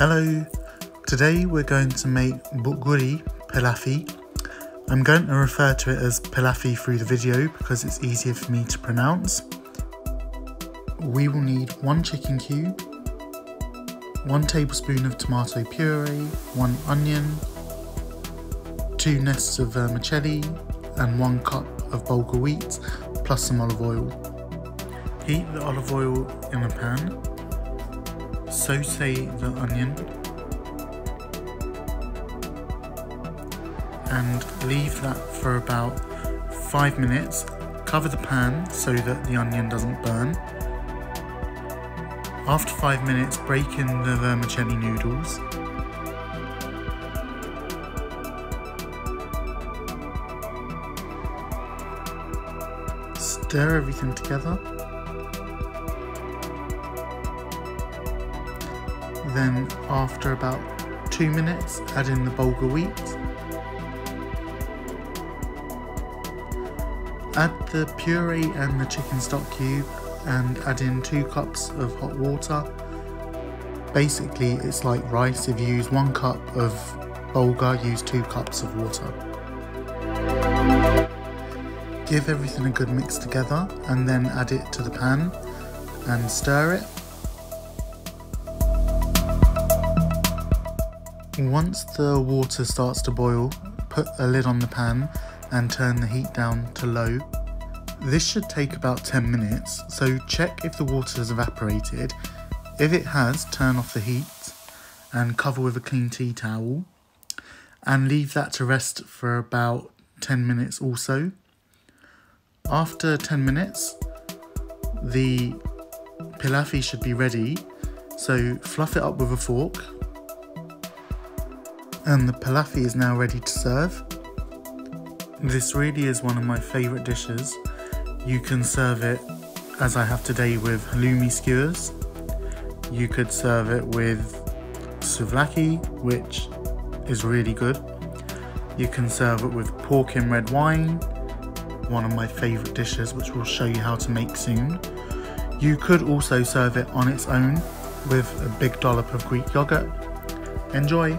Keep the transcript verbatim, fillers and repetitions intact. Hello, today we're going to make bulguri pilafi. I'm going to refer to it as pilafi through the video because it's easier for me to pronounce. We will need one chicken cube, one tablespoon of tomato puree, one onion, two nests of vermicelli and one cup of bulgur wheat plus some olive oil. Heat the olive oil in a pan. Saute the onion and leave that for about five minutes. Cover the pan so that the onion doesn't burn. After five minutes, break in the vermicelli noodles. Stir everything together. Then after about two minutes, add in the bulgur wheat. Add the puree and the chicken stock cube and add in two cups of hot water. Basically it's like rice. If you use one cup of bulgur, use two cups of water. Give everything a good mix together and then add it to the pan and stir it. Once the water starts to boil, put a lid on the pan and turn the heat down to low. This should take about ten minutes, so check if the water has evaporated. If it has, turn off the heat and cover with a clean tea towel and leave that to rest for about ten minutes also. After ten minutes, the pilafi should be ready, so fluff it up with a fork. And the pilafi is now ready to serve. This really is one of my favourite dishes. You can serve it as I have today with halloumi skewers. You could serve it with souvlaki, which is really good. You can serve it with pork in red wine, one of my favourite dishes, which we'll show you how to make soon. You could also serve it on its own with a big dollop of Greek yogurt. Enjoy!